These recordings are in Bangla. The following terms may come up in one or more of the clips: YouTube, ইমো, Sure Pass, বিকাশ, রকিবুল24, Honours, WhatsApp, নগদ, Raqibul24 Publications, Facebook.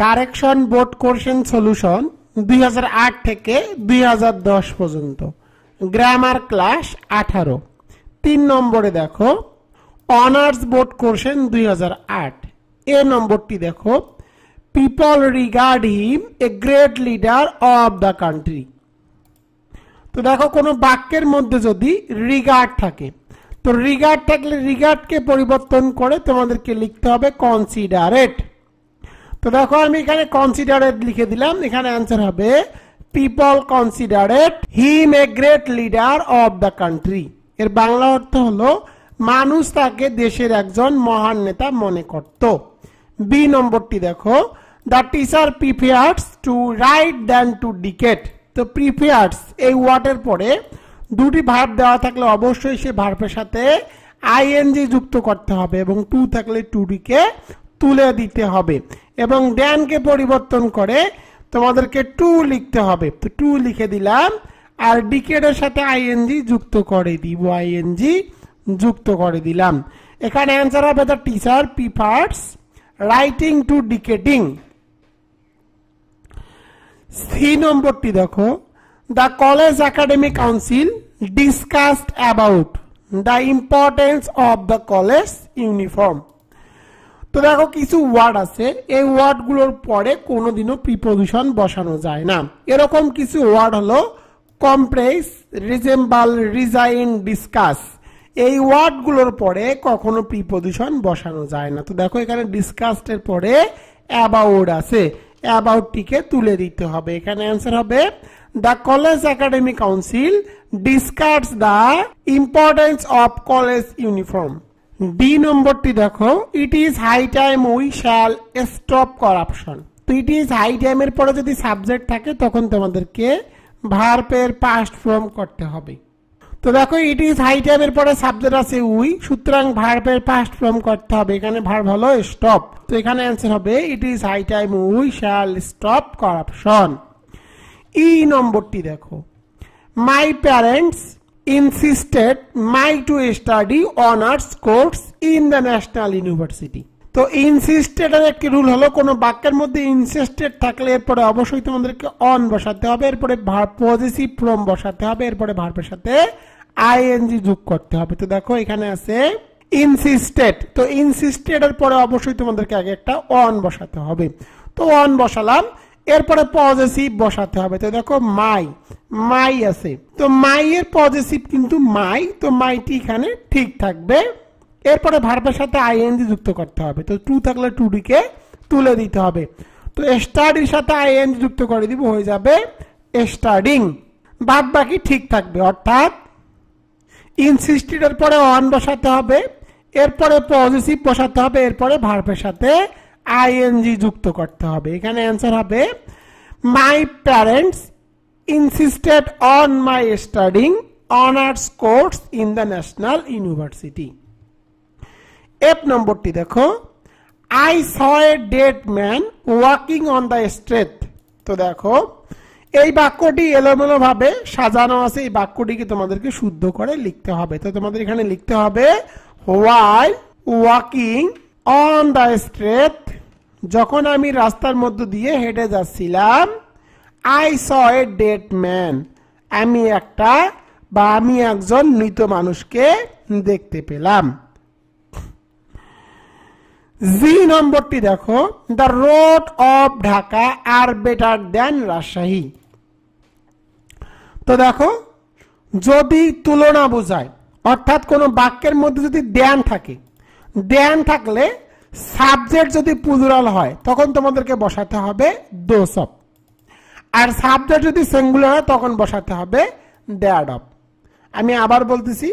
কারেকশন বোর্ড কোশ্চেন সলিউশন 2008 থেকে 2010 পর্যন্ত, গ্রামার ক্লাস 18। 3 নম্বরে দেখো অনার্স বোর্ড কোশ্চেন 2008। এ নম্বরটি দেখো, people regard him a great leader of the country. তো দেখো কোনো বাক্যের মধ্যে যদি রিগার্ড থাকে, তো রিগার্ড থাকলে রিগার্ডকে পরিবর্তন করে তোমাদেরকে লিখতে হবে কনসিডারেট। তো দেখো আমি এখানে কনসিডারেট লিখে দিলাম, এখানে অ্যান্সার হবে people considerate him a great leader of the country. এর বাংলা অর্থ হলো মানুষ তাকে দেশের একজন মহান নেতা মনে করত। বি নম্বরটি দেখো, the teacher prefers to write than to dictate. তো প্রিফেয়ার্স এই ওয়ার্ডের পরে দুটি ভার্ব দেওয়া থাকলে অবশ্যই সে ভার্বের সাথে আইএনজি যুক্ত করতে হবে এবং টু থাকলে টুটিকে তুলে দিতে হবে এবং ড্যানকে পরিবর্তন করে তোমাদেরকে টু লিখতে হবে। তো টু লিখে দিলাম আর ডিকেটের সাথে আইএনজি যুক্ত করে দিব, আইএনজি যুক্ত করে দিলাম। এখানে অ্যান্সার হবে the teacher prefers writing to dictating. C নম্বরটি দেখো, the college academic council discussed about the importance of the college uniform. তো দেখো কিছু ওয়ার্ড আছে, এই ওয়ার্ডগুলোর পরে কোনোদিনও প্রিপোজিশন বসানো যায় না। এরকম কিছু ওয়ার্ড হলো কম্প্রেস, রিজেম্বল, রিজাইন, ডিসকাস। এই ওয়ার্ডগুলোর পরে কখনো প্রিপোজিশন বসানো যায় না। তো দেখো এখানে ডিসকাসডের পরে অ্যাবাউট আছে, অ্যাবাউটটিকে তুলে দিতে হবে। এখানে অ্যান্সার হবে the college academic council discuss the importance of college uniform. D নম্বরটি দেখো, it is high time we shall stop corruption. তো ইট ইজ হাই টাইমের পরে যদি সাবজেক্ট থাকে তখন তোমাদেরকে ভার্বের পাস্ট ফর্ম করতে হবে। তো দেখো ইট ইজ হাই টাইমের পরে সাবজেক্ট আছে উই, সুতরাং ভার্বের পাস্ট ফর্ম করতে হবে। এখানে ভার্ব হলো স্টপ। তো এখানে অ্যান্সার হবে it is high time we shall stop corruption. E নম্বরটি দেখো, my parents insisted my to study honours course in the national university. তো ইনসিস্টেডের একটি রুল হলো কোনো বাক্যের মধ্যে ইনসিস্টেড থাকলে এরপরে অবশ্যই তোমাদেরকে অন বসাতে হবে, এরপরে পজিটিভ ফর্ম বসাতে হবে, এরপরে ভার্বের সাথে আইএনজি যোগ করতে হবে। তো দেখো এখানে আছে ইনসিস্টেড, তো ইনসিস্টেডের পরে অবশ্যই তোমাদেরকে আগে একটা অন বসাতে হবে। তো অন বসালাম, এরপরে পজেসিভ বসাতে হবে। তো দেখো মাই, মাই আছে, তো মাই এর পজেসিভ কিন্তু মাই, তো মাইটি এখানে ঠিক থাকবে। এরপরে ভার্বের সাথে আইএনজি যুক্ত করতে হবে। তো টু থাকলে টুটিকে তুলে দিতে হবে। তো স্টাডির সাথে আইএনজি যুক্ত করে দিব, হয়ে যাবে স্টাডিং। বাদ বাকি ঠিক থাকবে, অর্থাৎ ইনসিস্টেডের পরে অন বসাতে হবে, এরপরে পজেসিভ বসাতে হবে, এরপরে ভার্বের সাথে আইএনজি যুক্ত করতে হবে। এখানে অ্যান্সার হবে my parents insisted on my studying honours course in the national university. F নম্বরটি দেখো, I saw a dead man walking on the street. তো দেখো এই বাক্যটি এলোমেলোভাবে সাজানো আছে, এই বাক্যটিকে তোমাদেরকে শুদ্ধ করে লিখতে হবে। তো তোমাদের এখানে লিখতে হবে why walking on the street, যখন আমি রাস্তার মধ্য দিয়ে হেঁটে যাচ্ছিলাম, I saw a dead man, আমি একজন মৃত মানুষকে দেখতে পেলাম। জি নম্বরটি দেখো, the road of Dhaka are better than Rajshahi. তো দেখো যদি তুলনা বোঝায়, অর্থাৎ কোনো বাক্যের মধ্যে যদি দ্যান থাকে, দেন থাকলে সাবজেক্ট যদি প্লুরাল হয় তখন তোমাদেরকে বসাতে হবে দোস অফ, আর সাবজেক্ট যদি সিঙ্গুলার হয় তখন বসাতে হবে দ্যাট অফ। আমি আবার বলতেছি,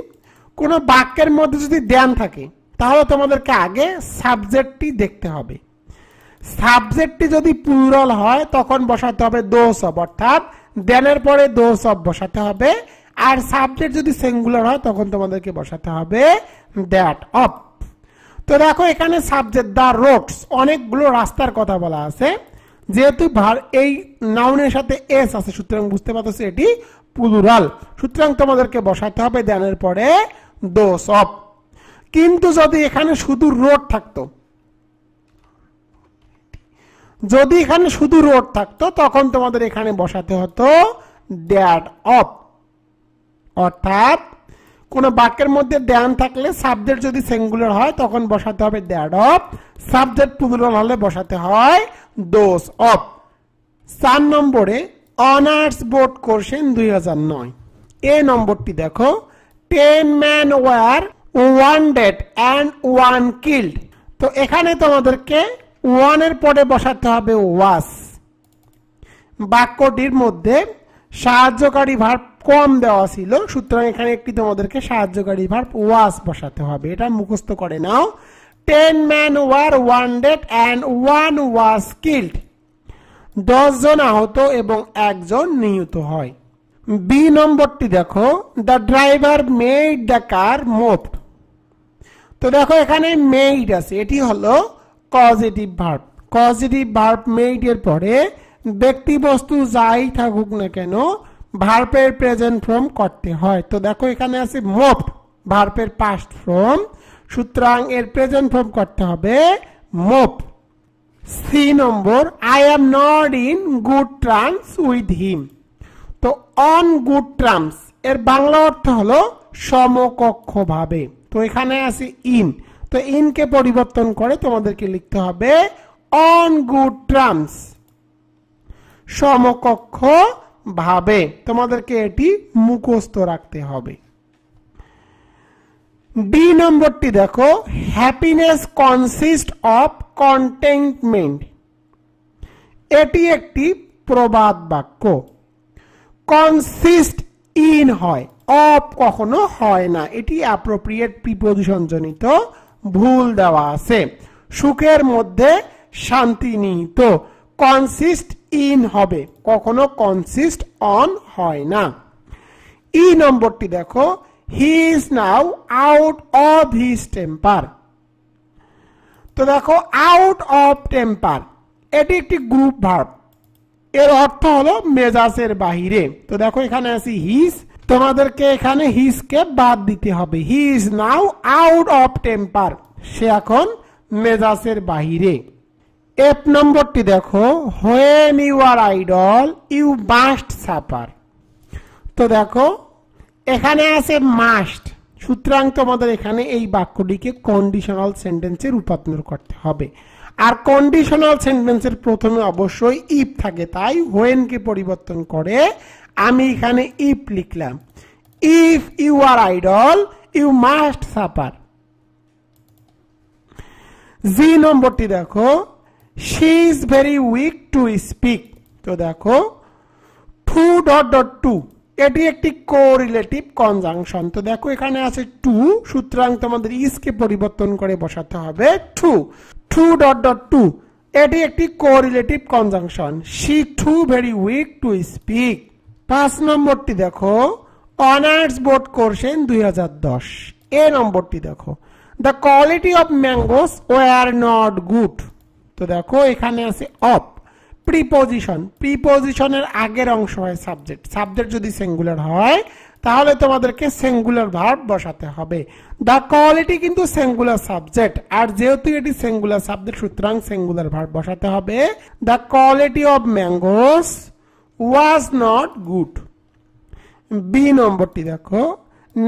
কোনো বাক্যের মধ্যে যদি দেন থাকে তাহলে তোমাদেরকে আগে সাবজেক্টটি দেখতে হবে, সাবজেক্টটি যদি প্লুরাল হয় তখন বসাতে হবে দোস অফ, অর্থাৎ দেনের পরে দোস অফ বসাতে হবে, আর সাবজেক্ট যদি সিঙ্গুলার হয় তখন তোমাদেরকে বসাতে হবে দ্যাট অফ। তো দেখো এখানে সাবজেক্ট দ্য রোডস, অনেকগুলো রাস্তার কথা বলা আছে, যেহেতু এই নাউনের সাথে এস আছে সুতরাং বুঝতে পারতেছে এটি প্লুরাল, সুতরাং তোমাদেরকে বসাতে হবে দেনের পরে দোস অফ। কিন্তু যদি এখানে শুধু রোড থাকতো, যদি এখানে শুধু রোড থাকতো তখন তোমাদের এখানে বসাতে হতো দ্যাট অফ। অর্থাৎ কোনো বাক্যের মধ্যে দ্যান থাকলে সাবজেক্ট যদি সিঙ্গুলার হয় তখন বসাতে হবে দ্যাট অফ, সাবজেক্ট প্লুরাল হলে বসাতে হয় দোজ অফ। ৪ নম্বরে অনার্স বোর্ড কোশ্চেন 2009, এ নম্বরটি দেখো, 10 men were wounded and 1 killed। তো এখানে তোমাদেরকে ওয়ানের পরে বসাতে হবে ওয়াস। বাক্যটির মধ্যে সাহায্যকারী ভার্ব কম দেওয়া ছিল, সুতরাং এখানে একটি তোমাদেরকে সাহায্যকারী ভার্ব ওয়াস বসাতে হবে। এটা মুখস্থ করে নাও, 10 men were wounded and 1 was killed। 10 জন আহত এবং 1 জন নিহত হয়। বি নম্বরটি দেখো, the driver made the car move. তো দেখো এখানে মেড আছে, এটি হলো causative verb. Causative verb made এর পরে ব্যক্তি বস্তু যাই থাকুক না কেন ভার্বের প্রেজেন্ট ফর্ম করতে হয়। তো দেখো এখানে আছে মুভড, ভার্বের পাস্ট ফর্ম, সুতরাং এর প্রেজেন্ট ফর্ম করতে হবে move. C number, I am not in good terms with him. তো অন গুড টার্মস এর বাংলা অর্থ হলো সমকক্ষ ভাবে। তো এখানে আছে ইন, তো ইনকে পরিবর্তন করে তোমাদেরকে লিখতে হবে অন গুড টার্মস, সমকক্ষ ভাবে। তোমাদেরকে এটি মুখস্থ রাখতে হবে। ডি নম্বরটি দেখো, হ্যাপিনেস কনসিস্ট অফ কন্টেন্টমেন্ট। এটি একটি প্রবাদ বাক্য। কনসিস্ট ইন হয়, অফ কখনো হয় না। এটি অ্যাপ্রোপ্রিয়েট প্রিপোজিশন জনিত ভুল দেওয়া আছে। সুখের মধ্যে শান্তি নিহিত, কনসিস্ট ইন হবে, কখনো কনসিস্ট অন হয় না। ই নম্বরটি দেখো, he is now out of his temper. তো দেখো আউট অফ টেম্পার এটি একটি গ্রুপ ভার্ব, এর অর্থ হলো মেজাজের বাহিরে। তো দেখো এখানে আছে হিজ, তোমাদেরকে এখানে হিজকে বাদ দিতে হবে। He is now out of temper, সে এখন মেজাজের বাহিরে। এফ নম্বরটি দেখো, when you are idle you must suffer. তো দেখো এখানে আছে মাস্ট, সুতরাং তোমাদের এখানে এই বাক্যটিকে কন্ডিশনাল সেন্টেন্সে রূপান্তর করতে হবে। আর কন্ডিশনাল সেন্টেন্সের প্রথমে অবশ্যই ইফ থাকে, তাই হোয়েনকে পরিবর্তন করে আমি এখানে ইফ লিখলাম। If you are idle you must suffer. G নম্বরটি দেখো, she is very weak to speak. তো দেখো টু ডট ডট টু এটি একটি কোরিলেটিভ কনজাংশন। তো দেখো এখানে আছে টু, সুতরাং তোমাদের ইজকে পরিবর্তন করে বসাতে হবে too. Too dot dot to এটি একটি correlative conjunction, she too very weak to speak. ৫ নম্বরটি দেখো, অনার্স বোর্ড কোশ্চেন 2010, এ নম্বরটি দেখো, the quality of mangoes were not good. তো দেখো এখানে আছে অফ, প্রিপোজিশন, প্রিপোজিশনের আগের অংশ হয় সাবজেক্ট। সাবজেক্ট যদি সিঙ্গুলার হয় তাহলে তোমাদেরকে সিঙ্গুলার ভার্ব বসাতে হবে। দ্য কোয়ালিটি কিন্তু সিঙ্গুলার সাবজেক্ট, আর যেহেতু এটি সিঙ্গুলার সাবজেক্ট সুতরাং সিঙ্গুলার ভার্ব বসাতে হবে। The quality of mangoes was not good. B নম্বরটি দেখো,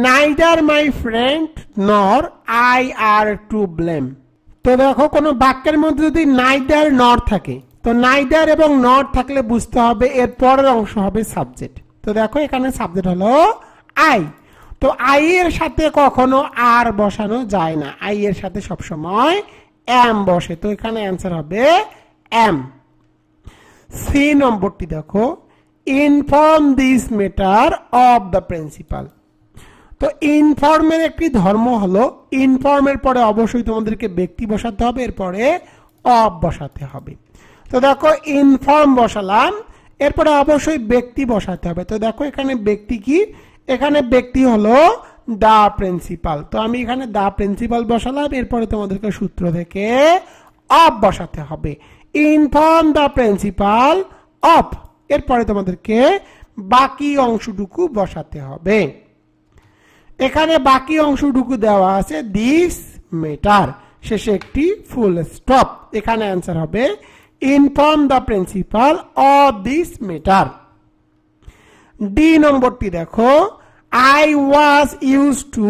neither my friend nor I are to blame. তো দেখো কোনো বাক্যের মধ্যে যদি নাইদার নর থাকে, তো নাইদার এবং নট থাকলে বুঝতে হবে এর পরের অংশ হবে সাবজেক্ট। তো দেখো এখানে সাবজেক্ট হলো আই। তো আই এর সাথে কখনো আর বসানো যায় না, আই এর সাথে সবসময় এম বসে। তো এখানে অ্যান্সার হবে এম। সি নম্বরটি দেখো, inform this matter of the principal. তো ইনফর্মের একটি ধর্ম হলো, ইনফর্মের পরে অবশ্যই তোমাদেরকে ব্যক্তি বসাতে হবে, এরপরে অফ বসাতে হবে। তো দেখো ইনফর্ম বসালাম, এরপরে অবশ্যই ব্যক্তি বসাতে হবে। তো দেখো এখানে ব্যক্তি কি, এখানে ব্যক্তি হলো দা প্রিন্সিপাল। তো আমি এখানে দা প্রিন্সিপাল বসালাম, এরপরে তোমাদেরকে সূত্র থেকে অফ বসাতে হবে। ইনফর্ম দা প্রিন্সিপাল অফ, এরপরে তোমাদেরকে বাকি অংশটুকু বসাতে হবে। এখানে বাকি অংশটুকু দেওয়া আছে দিস ম্যাটার, শেষে একটি ফুল স্টপ। এখানে অ্যান্সার হবে inform the principal of this matter. D number টি দেখো, I was used to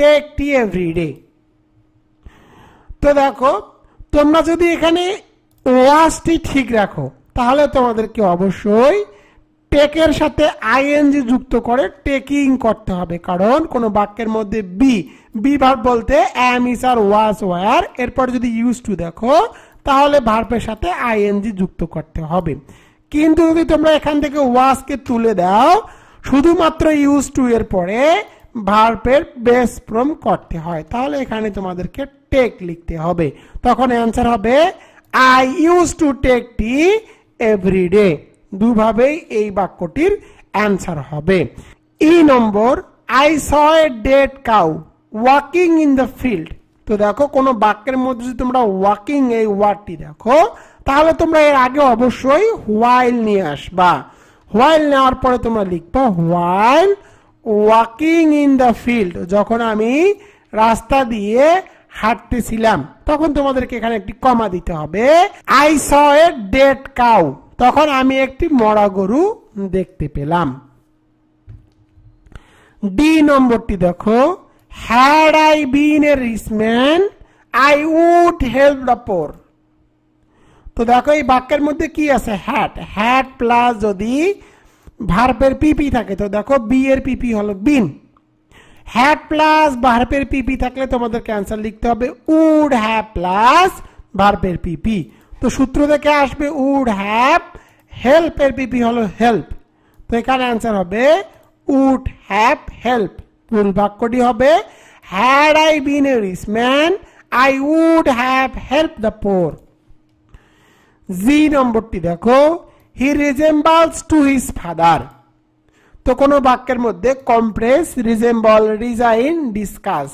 take tea every day. তো দেখো তোমরা যদি এখানে ওয়াসটি ঠিক রাখো তাহলে তোমাদেরকে অবশ্যই টেকের সাথে আইএনজি যুক্ত করে টেকিং করতে হবে, কারণ কোনো বাক্যের মধ্যে বি বি ভার্ব বলতে am, is, are, was, were, এরপর যদি used to দেখো তাহলে ভার্বের সাথে আইএনজি যুক্ত করতে হবে। কিন্তু যদি তোমরা এখান থেকে ওয়াসকে তুলে দাও শুধুমাত্র used to এর পরে ভার্বের বেস ফর্ম করতে হয়, তাহলে এখানে তোমাদেরকে টেক লিখতে হবে, তখন অ্যান্সার হবে I used to take tea every day. দুভাবেই এই বাক্যটির অ্যান্সার হবে। ই নম্বর, I saw a dead cow walking in the field. তো দেখো কোনো বাক্যের মধ্যে যদি তোমরা ওয়াকিং এই ওয়ার্ডটি দেখো তাহলে তোমরা এর আগে অবশ্যই হোয়াইল নিয়ে আসবা, হোয়াইল নেওয়ার পরে তোমরা লিখবা while walking in the field, যখন আমি রাস্তা দিয়ে হাঁটতেছিলাম, তখন তোমাদেরকে এখানে একটি কমা দিতে হবে। I saw a dead cow, তখন আমি একটি মরা গরু দেখতে পেলাম। ডি নম্বরটি দেখো, Had I been a rich man, I would help the poor. তো দেখো এই বাক্যের মধ্যে কি আছে হ্যাড, হ্যাড প্লাস যদি ভার্বের পিপি থাকে, তো দেখো বি এর পিপি হলো বিন, হ্যাড প্লাস ভার্বের পিপি থাকলে তোমাদেরকে অ্যান্সার লিখতে হবে উড হ্যাভ প্লাস ভার্বের পিপি। তো সূত্র থেকে আসবে উড হ্যাভ, হেল্প এর পিপি হলো হেল্প, তো এখানে অ্যান্সার হবে উড হ্যাভ হেল্প। মূল বাক্যটি হবে had I been a rich man I would have help the poor. G নম্বরটি দেখো, he resembles to his father. তো কোনো বাক্যের মধ্যে কম্প্রেস, রিজেম্বল, রিজাইন, ডিসকাস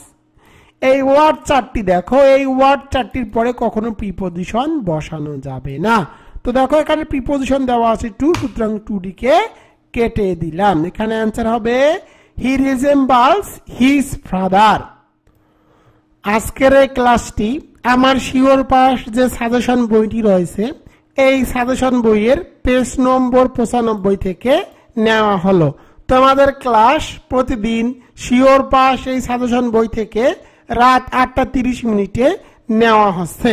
এই ওয়ার্ড চারটি দেখো, এই ওয়ার্ড চারটির পরে কখনো প্রিপোজিশন বসানো যাবে না। তো দেখো এখানে প্রিপোজিশন দেওয়া আছে টু, সুতরাং টুটিকে কেটে দিলাম, এখানে অ্যান্সার হবে হি রিজেম্বলস হিজ ফাদার। আজকের এই ক্লাসটি আমার শিওর পাস যে সাজেশন বইটি রয়েছে এই সাজেশন বইয়ের পেজ নম্বর 95 থেকে নেওয়া হলো। তোমাদের ক্লাস প্রতিদিন শিওর পাস এই সাজেশন বই থেকে রাত 8:30 নেওয়া হচ্ছে।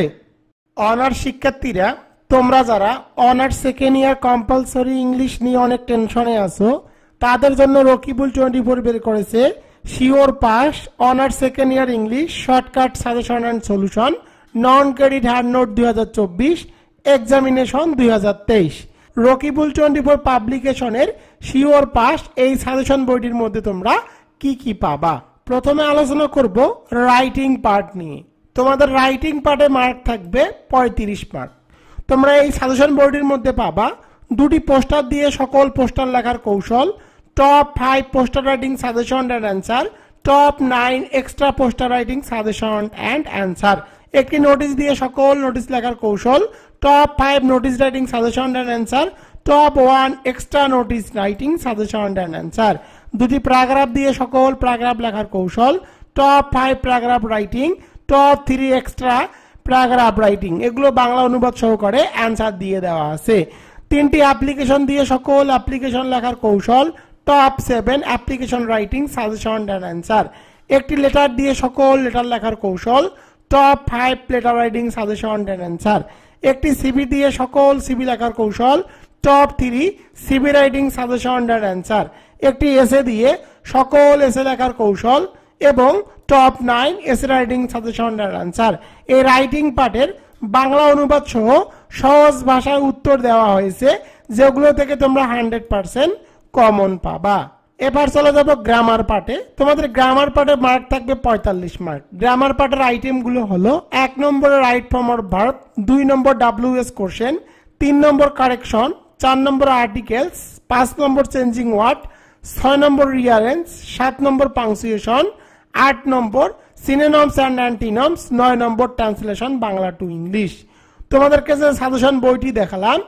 অনার্স শিক্ষার্থীরা, তোমরা যারা honours second year compulsory English নিয়ে অনেক টেনশনে আছো তাদের জন্য রকিবুল24 বের করেছে sure pass honours second year English shortcut suggestion and solution, non credit hard note 2024, examination 2023। রকিবুল24 পাবলিকেশনের শিওর পাস এই সাজেশন বইটির মধ্যে তোমরা কি কি পাবা। প্রথমে আলোচনা করব রাইটিং পার্ট নিয়ে। তোমাদের রাইটিং পার্টে মার্ক থাকবে 35 মার্ক। তোমরা এই সাজেশন বইটির মধ্যে পাবা দুটি পোস্টার দিয়ে সকল পোস্টার লেখার কৌশল, Top 5 poster writing suggestion and answer, Top 9 extra poster writing suggestion and answer, একটি নোটিশ দিয়ে সকল নোটিশ লেখার কৌশল, Top 5 notice writing suggestion and answer, Top 1 extra notice writing suggestion and answer, দুটি প্যারাগ্রাফ দিয়ে সকল প্যারাগ্রাফ লেখার কৌশল, Top 5 paragraph writing, Top 3 extra paragraph writing, এগুলো বাংলা অনুবাদ সহকারে অ্যান্সার দিয়ে দেওয়া আছে। 3টি অ্যাপ্লিকেশন দিয়ে সকল অ্যাপ্লিকেশন লেখার কৌশল, Top 7 application writing suggestion and answer, একটি লেটার দিয়ে সকল লেটার লেখার কৌশল, Top 5 letter writing suggestion and answer, একটি সিভি দিয়ে সকল সিভি লেখার কৌশল, Top 3 CV writing suggestion and answer, একটি এসএ দিয়ে সকল এসএ লেখার কৌশল এবং Top 9 essay writing suggestion and answer. এই রাইটিং পার্টের বাংলা অনুবাদ সহ সহজ ভাষায় উত্তর দেওয়া হয়েছে, যেগুলো থেকে তোমরা 100% কমন পাবা। এবার চলে যাবো গ্রামার পার্টে। তোমাদের গ্রামার পার্টে মার্ক থাকবে 45 মার্ক। গ্রামার পার্টের আইটেমগুলো হলো 1 নম্বরে right form of verb, 2 number WS question, 3 number correction, 4 number articles, 5 number changing word, 6 number rearrange, 7 number punctuation, 8 number synonyms and antonyms, 9 number translation Bangla to English. তোমাদেরকে যে সাজেশন বইটি দেখালাম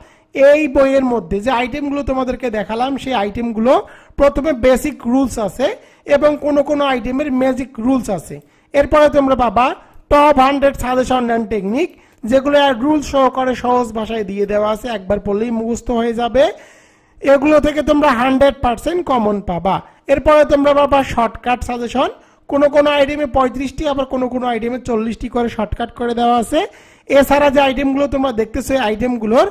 এই বইয়ের মধ্যে যে আইটেমগুলো তোমাদেরকে দেখালাম সেই আইটেমগুলো প্রথমে বেসিক রুলস আছে এবং কোন আইটেমের ম্যাজিক রুলস আছে। এরপরে তোমরা পাবা Top 100 সাজেশন অ্যান্ড টেকনিক, যেগুলো রুল সহকারে সহজ ভাষায় দিয়ে দেওয়া আছে, একবার পড়লেই মুখস্থ হয়ে যাবে। এগুলো থেকে তোমরা 100% কমন পাবা। এরপরে তোমরা পাবা শর্টকাট সাজেশন, কোনো আইটেমে 35টি, আবার কোনো আইটেমে 40টি করে শর্টকাট করে দেওয়া আছে। এছাড়া যে আইটেমগুলো তোমরা দেখতেছো, এই আইটেমগুলোর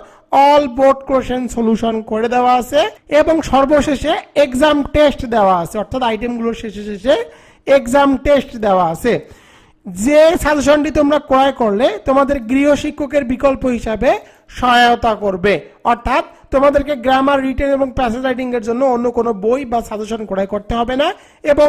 অল বোর্ড কোশ্চেন সলিউশন করে দেওয়া আছে এবং সর্বশেষে এক্সাম টেস্ট দেওয়া আছে, অর্থাৎ আইটেমগুলোর শেষে এক্সাম টেস্ট দেওয়া আছে। যে সাজেশনটি তোমরা ক্রয় করলে তোমাদের গৃহ শিক্ষকের বিকল্প হিসাবে সহায়তা করবে, অর্থাৎ তোমাদেরকে গ্রামার, রিটেন এবং প্যাসেজ রাইটিং এর জন্য অন্য কোনো বই বা সাজেশন ক্রয় করতে হবে না এবং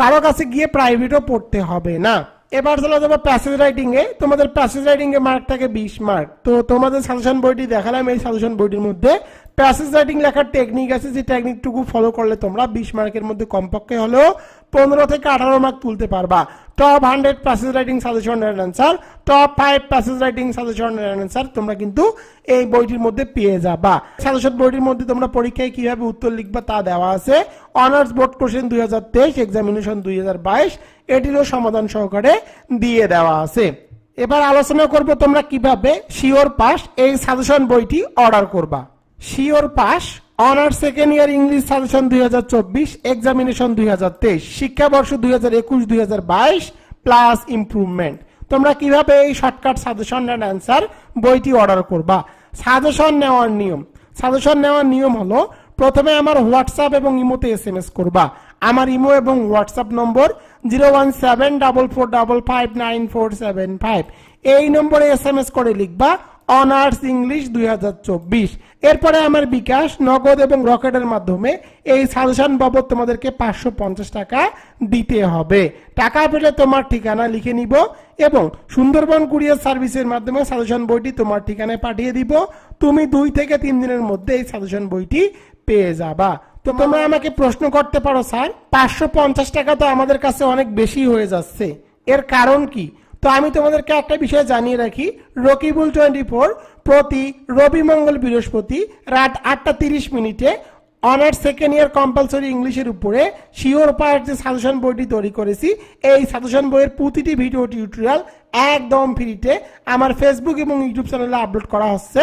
কারো কাছে গিয়ে প্রাইভেটও পড়তে হবে না। এবার চলে যাবো প্যাসেজ রাইটিং এ। তোমাদের প্যাসেজ রাইটিং এ মার্ক থাকে 20 মার্ক। তো তোমাদের সাজেশন বইটি দেখালাম, এই সাজেশন বইটির মধ্যে প্যাসেজ রাইটিং লেখার টেকনিক আছে, যে টেকনিকটুকু ফলো করলে তোমরা 20 মার্কের মধ্যে কমপক্ষে হলেও 15 থেকে 18 মার্ক তুলতে পারবা। টপ 100 প্যাসেজ রাইটিং সাজেশনের অ্যান্সার, টপ 5 প্যাসেজ রাইটিং সাজেশনের অ্যান্সার তোমরা কিন্তু এই বইটির মধ্যে পেয়ে যাবা। সাজেশন বইটির মধ্যে তোমরা পরীক্ষায় কিভাবে উত্তর লিখবা তা দেওয়া আছে। অনার্স বোর্ড কোশ্চেন 2023, এক্সামিনেশন 2022 এটিরও সমাধান সহকারে দিয়ে দেওয়া আছে। এবার আলোচনা করবো তোমরা কিভাবে শিওর পাস এই সাজেশন বইটি অর্ডার করবা। Sure pass honours second year English suggestion 2024, examination 2023, শিক্ষাবর্ষ 2021-2022 প্লাস ইমপ্রুভমেন্ট। তোমরা কিভাবে এই শর্টকাট সাজেশন অ্যান্ড অ্যান্সার বইটি অর্ডার করবা? সাজেশন নেওয়ার নিয়ম, হলো প্রথমে আমার হোয়াটসঅ্যাপ এবং ইমোতে SMS করবা। আমার ইমো এবং হোয়াটসঅ্যাপ নম্বর 01744559475। এই নম্বরে SMS করে লিখবা অনার্স ইংলিশ 2024। এরপরে আমার বিকাশ, নগদ এবং রকেটের মাধ্যমে এই সাজেশন বাবদ তোমাদেরকে 550 টাকা দিতে হবে। টাকা পেলে তোমার ঠিকানা লিখে নিব এবং সুন্দরবন কুরিয়ার সার্ভিসের মাধ্যমে সাজেশন বইটি তোমার ঠিকানায় পাঠিয়ে দিব। তুমি 2 থেকে 3 দিনের মধ্যে এই সাজেশন বইটি পেয়ে যাবা। তো তোমরা আমাকে প্রশ্ন করতে পারো, স্যার 550 টাকা তো আমাদের কাছে অনেক বেশি হয়ে যাচ্ছে, এর কারণ কি? তো আমি তোমাদেরকে একটা বিষয় জানিয়ে রাখি, রকিবুল24 প্রতি রবি, মঙ্গল, বৃহস্পতি রাত 8:30 মিনিটে অনার্স সেকেন্ড ইয়ার কম্পালসরি ইংলিশের উপরে শিওর পাস যে সাজেশন বইটি তৈরি করেছি, এই সাজেশন বইয়ের প্রতিটি ভিডিও টিউটোরিয়াল একদম ফ্রিতে আমার ফেসবুক এবং ইউটিউব চ্যানেলে আপলোড করা হচ্ছে। তো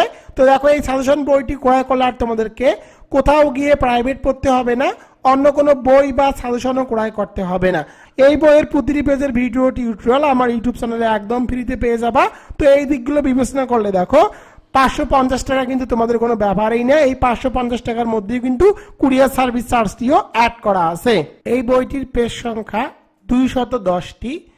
দেখো, এই সাজেশন বইটি ক্রয় করলে আর তোমাদেরকে কোথাও গিয়ে প্রাইভেট পড়তে হবে না, অন্য কোনো বই বা সাজেশনও ক্রয় করতে হবে না। এই বইয়ের প্রতিটি পেজের ভিডিও টিউটোরিয়াল আমার ইউটিউব চ্যানেলে একদম ফ্রিতে পেয়ে যাবা। তো এই দিকগুলো বিবেচনা করলে দেখো, 550 টাকা কিন্তু তোমাদের কোনো ব্যাপারই না। এই 550 টাকার মধ্যেই কিন্তু কুরিয়ার সার্ভিস চার্জটিও অ্যাড করা আছে। এই বইটির পেজ সংখ্যা 210টি।